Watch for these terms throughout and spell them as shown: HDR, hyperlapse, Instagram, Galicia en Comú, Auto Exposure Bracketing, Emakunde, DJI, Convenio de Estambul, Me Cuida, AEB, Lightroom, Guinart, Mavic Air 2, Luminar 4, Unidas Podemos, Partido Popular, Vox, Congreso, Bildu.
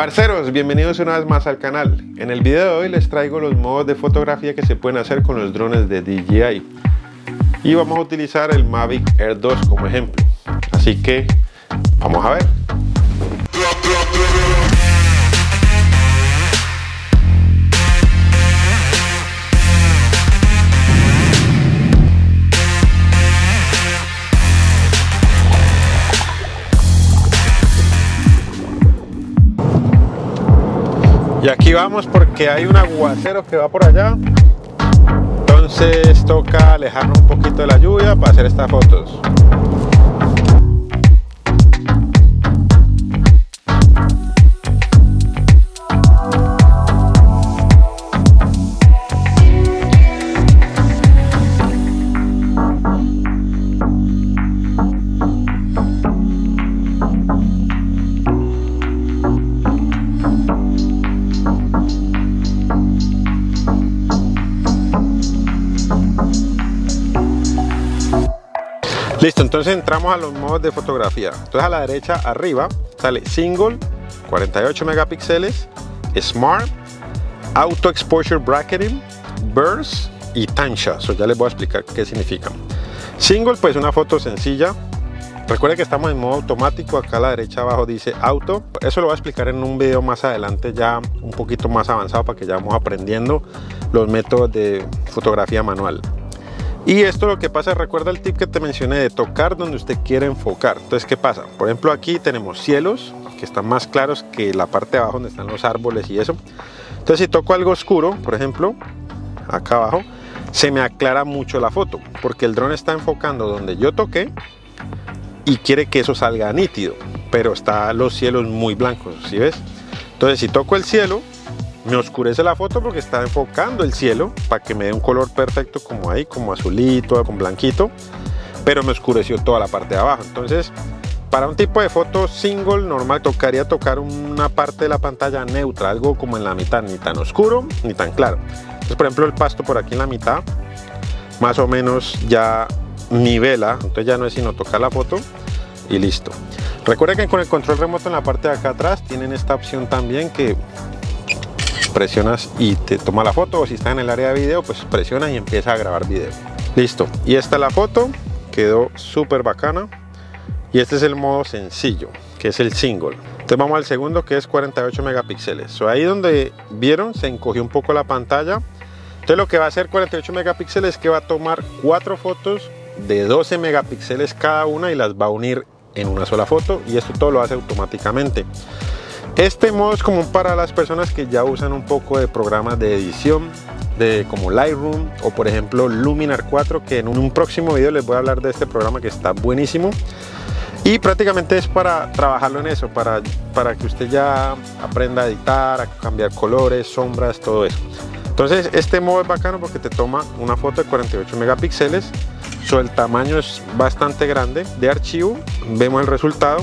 Parceros, bienvenidos una vez más al canal. En el video de hoy les traigo los modos de fotografía que se pueden hacer con los drones de DJI y vamos a utilizar el Mavic Air 2 como ejemplo, así que vamos a ver. Y aquí vamos porque hay un aguacero que va por allá, entonces toca alejarnos un poquito de la lluvia para hacer estas fotos. Listo, entonces entramos a los modos de fotografía. Entonces a la derecha arriba sale Single, 48 megapíxeles, Smart, Auto Exposure Bracketing, Burst y Tancha. Eso ya les voy a explicar qué significan. Single, pues una foto sencilla. Recuerden que estamos en modo automático. Acá a la derecha abajo dice Auto. Eso lo voy a explicar en un video más adelante, ya un poquito más avanzado, para que ya vamos aprendiendo los métodos de fotografía manual. Y esto lo que pasa, recuerda el tip que te mencioné de tocar donde usted quiere enfocar. Entonces, ¿qué pasa? Por ejemplo, aquí tenemos cielos que están más claros que la parte de abajo donde están los árboles y eso. Entonces, si toco algo oscuro, por ejemplo, acá abajo, se me aclara mucho la foto, porque el dron está enfocando donde yo toqué y quiere que eso salga nítido, pero están los cielos muy blancos, ¿sí ves? Entonces, si toco el cielo, me oscurece la foto porque está enfocando el cielo para que me dé un color perfecto, como ahí, como azulito, con blanquito, pero me oscureció toda la parte de abajo. Entonces, para un tipo de foto single normal, tocaría tocar una parte de la pantalla neutra, algo como en la mitad, ni tan oscuro ni tan claro. Entonces, por ejemplo, el pasto por aquí en la mitad más o menos ya nivela, entonces ya no es sino tocar la foto y listo. Recuerda que con el control remoto en la parte de acá atrás tienen esta opción también, que presionas y te toma la foto, o si está en el área de video, pues presionas y empieza a grabar video. Listo, y esta es la foto, quedó súper bacana. Y este es el modo sencillo, que es el single. Entonces vamos al segundo, que es 48 megapíxeles. So, ahí donde vieron se encogió un poco la pantalla. Entonces lo que va a hacer 48 megapíxeles es que va a tomar 4 fotos de 12 megapíxeles cada una y las va a unir en una sola foto, y esto todo lo hace automáticamente. Este modo es común para las personas que ya usan un poco de programas de edición como Lightroom o por ejemplo Luminar 4, que en un próximo video les voy a hablar de este programa que está buenísimo, y prácticamente es para trabajarlo en eso, para que usted ya aprenda a editar, a cambiar colores, sombras, todo eso. Entonces este modo es bacano porque te toma una foto de 48 megapíxeles, el tamaño es bastante grande de archivo, vemos el resultado.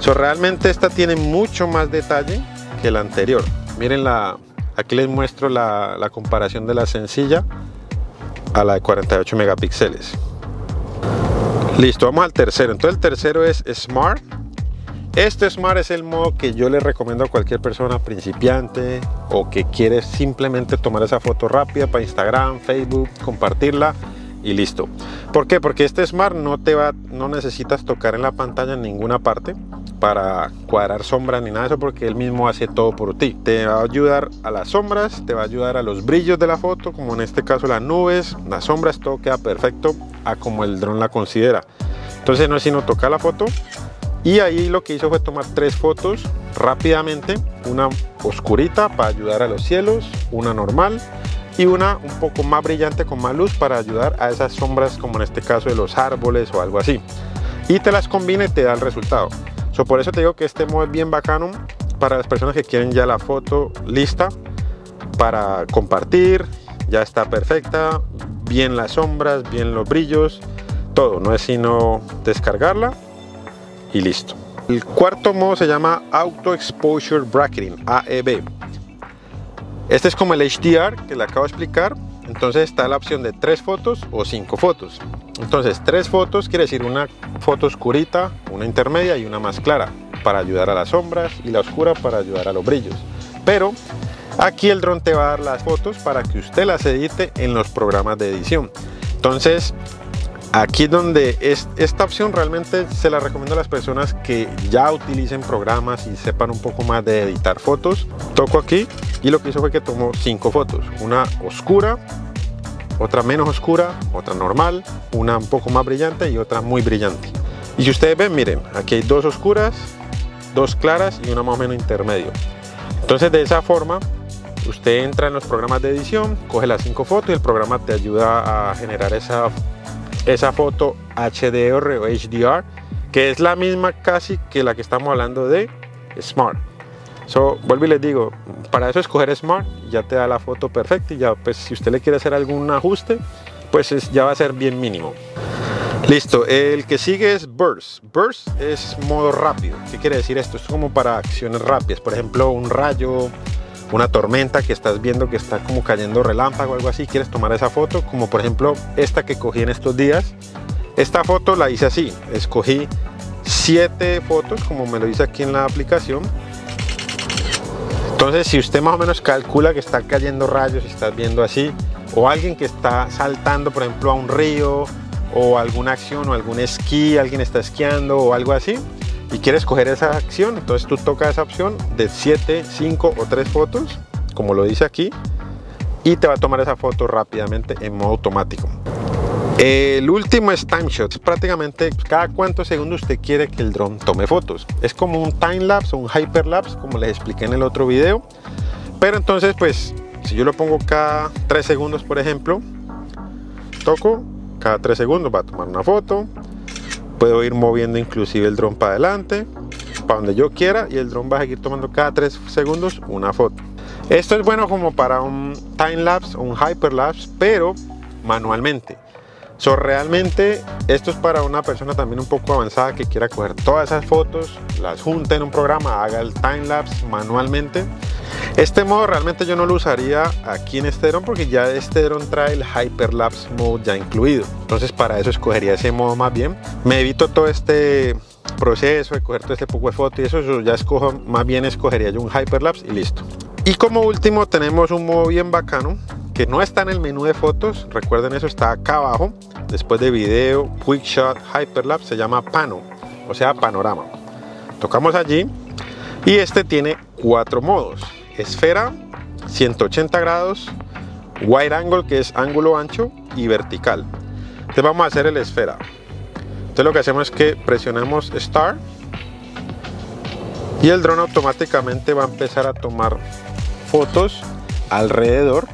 So, realmente esta tiene mucho más detalle que la anterior. Miren, aquí les muestro la comparación de la sencilla a la de 48 megapíxeles. Listo, vamos al tercero. Entonces el tercero es Smart. Este Smart es el modo que yo le recomiendo a cualquier persona principiante o que quiere simplemente tomar esa foto rápida para Instagram, Facebook, compartirla y listo. ¿Por qué? Porque este Smart no necesitas tocar en la pantalla en ninguna parte para cuadrar sombras ni nada de eso, porque él mismo hace todo por ti. Te va a ayudar a las sombras, te va a ayudar a los brillos de la foto, como en este caso las nubes, las sombras, todo queda perfecto a como el dron la considera. Entonces no es sino tocar la foto, y ahí lo que hizo fue tomar 3 fotos rápidamente, una oscurita para ayudar a los cielos, una normal y una un poco más brillante con más luz para ayudar a esas sombras, como en este caso de los árboles o algo así, y te las combina y te da el resultado. So, por eso te digo que este modo es bien bacano para las personas que quieren ya la foto lista para compartir, ya está perfecta, bien las sombras, bien los brillos, todo, no es sino descargarla y listo. El cuarto modo se llama Auto Exposure Bracketing, AEB. Este es como el HDR que le acabo de explicar. Entonces está la opción de 3 fotos o 5 fotos. Entonces 3 fotos quiere decir una foto oscurita, una intermedia y una más clara. para ayudar a las sombras y la oscura para ayudar a los brillos. Pero aquí el dron te va a dar las fotos para que usted las edite en los programas de edición. Entonces aquí es donde esta opción realmente se la recomiendo a las personas que ya utilicen programas y sepan un poco más de editar fotos. Toco aquí y lo que hizo fue que tomó 5 fotos, una oscura, otra menos oscura, otra normal, una un poco más brillante y otra muy brillante. Y si ustedes ven, miren, aquí hay 2 oscuras, 2 claras y una más o menos intermedio. Entonces de esa forma usted entra en los programas de edición, coge las 5 fotos y el programa te ayuda a generar esa foto HDR o HDR, que es la misma casi que la que estamos hablando de Smart. Vuelvo y les digo, para eso escoger Smart, ya te da la foto perfecta y ya, pues si usted le quiere hacer algún ajuste, pues ya va a ser bien mínimo. Listo, el que sigue es Burst. Burst es modo rápido. ¿Qué quiere decir esto? Es como para acciones rápidas, por ejemplo un rayo, una tormenta que estás viendo que está como cayendo relámpago o algo así, quieres tomar esa foto, como por ejemplo esta que cogí en estos días. Esta foto la hice así, escogí 7 fotos como me lo dice aquí en la aplicación. Entonces si usted más o menos calcula que están cayendo rayos y estás viendo así, o alguien que está saltando por ejemplo a un río, o alguna acción, o algún esquí, alguien está esquiando o algo así, y quieres coger esa acción, entonces tú tocas esa opción de 7, 5 o 3 fotos, como lo dice aquí, y te va a tomar esa foto rápidamente en modo automático. El último es time shots, prácticamente cada cuántos segundos usted quiere que el dron tome fotos. Es como un time lapse o un hyperlapse, como les expliqué en el otro video. Pero entonces, pues, si yo lo pongo cada 3 segundos, por ejemplo, toco, cada 3 segundos va a tomar una foto. Puedo ir moviendo inclusive el dron para adelante, para donde yo quiera, y el dron va a seguir tomando cada 3 segundos una foto. Esto es bueno como para un time lapse o un hyperlapse, pero manualmente. Realmente esto es para una persona también un poco avanzada que quiera coger todas esas fotos, las junta en un programa, haga el time lapse manualmente. Este modo realmente yo no lo usaría aquí en este dron porque ya este dron trae el hyperlapse mode ya incluido. Entonces para eso escogería ese modo más bien. Me evito todo este proceso de coger todo este poco de fotos y eso, yo ya escojo, más bien escogería yo un hyperlapse y listo. Y como último tenemos un modo bien bacano que no está en el menú de fotos, recuerden eso, está acá abajo, después de video, quick shot, hyperlapse, se llama pano, o sea panorama. Tocamos allí y este tiene 4 modos: esfera, 180 grados, wide angle, que es ángulo ancho, y vertical. Entonces vamos a hacer el esfera. Entonces lo que hacemos es que presionamos Start y el dron automáticamente va a empezar a tomar fotos alrededor.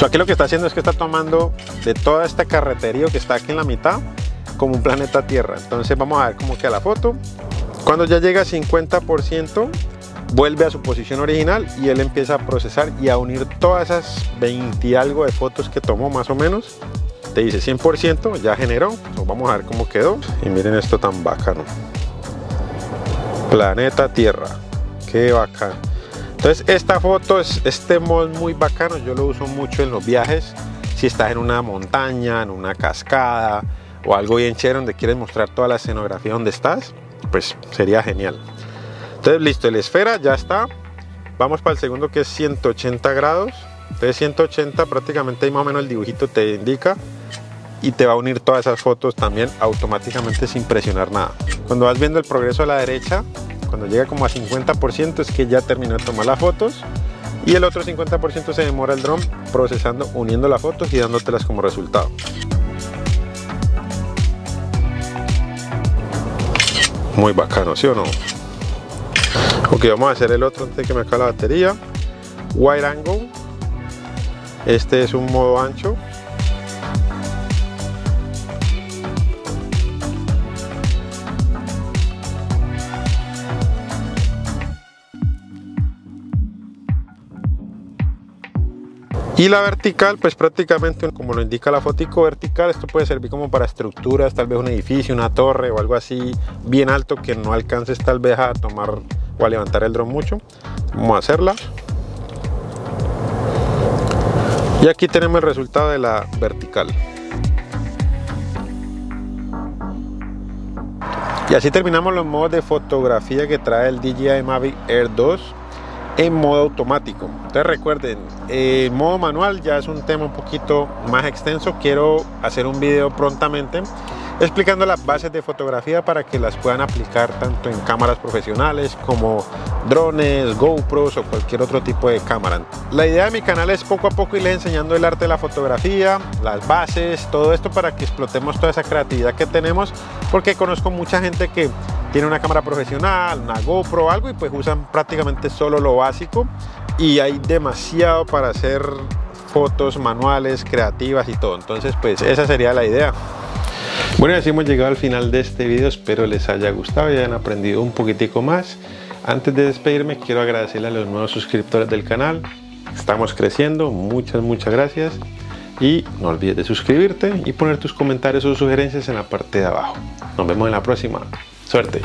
Aquí lo que está haciendo es que está tomando de toda esta carreterío que está aquí en la mitad como un planeta Tierra. Entonces vamos a ver cómo queda la foto. Cuando ya llega a 50% vuelve a su posición original y él empieza a procesar y a unir todas esas 20 y algo de fotos que tomó más o menos. Te dice 100%, ya generó. Entonces vamos a ver cómo quedó. Y miren esto tan bacano. Planeta Tierra. Qué bacano. Entonces esta foto, este mod muy bacano, yo lo uso mucho en los viajes, si estás en una montaña, en una cascada o algo bien chévere donde quieres mostrar toda la escenografía donde estás, pues sería genial. Entonces listo, la esfera ya está, vamos para el segundo que es 180 grados, entonces 180 prácticamente ahí más o menos el dibujito te indica y te va a unir todas esas fotos también automáticamente sin presionar nada. Cuando vas viendo el progreso a la derecha, cuando llega como a 50% es que ya terminó de tomar las fotos y el otro 50% se demora el dron procesando, uniendo las fotos y dándotelas como resultado. Muy bacano, ¿sí o no? Ok, vamos a hacer el otro antes de que me acabe la batería. Wide angle. Este es un modo ancho. Y la vertical, pues prácticamente como lo indica la fotico vertical, esto puede servir como para estructuras, tal vez un edificio, una torre o algo así bien alto que no alcances tal vez a tomar o a levantar el dron mucho. Vamos a hacerla. Y aquí tenemos el resultado de la vertical. Y así terminamos los modos de fotografía que trae el DJI Mavic Air 2 en modo automático. Entonces recuerden, el modo manual ya es un tema un poquito más extenso. Quiero hacer un video prontamente explicando las bases de fotografía para que las puedan aplicar tanto en cámaras profesionales como drones, GoPros o cualquier otro tipo de cámara. La idea de mi canal es poco a poco irles enseñando el arte de la fotografía, las bases, todo esto para que explotemos toda esa creatividad que tenemos, porque conozco mucha gente que tiene una cámara profesional, una GoPro o algo y pues usan prácticamente solo lo básico, y hay demasiado para hacer fotos manuales, creativas y todo. Entonces pues esa sería la idea. Bueno, y así hemos llegado al final de este video. Espero les haya gustado y hayan aprendido un poquitico más. Antes de despedirme, quiero agradecerle a los nuevos suscriptores del canal. Estamos creciendo, muchas gracias. Y no olvides de suscribirte y poner tus comentarios o sugerencias en la parte de abajo. Nos vemos en la próxima. Suerte.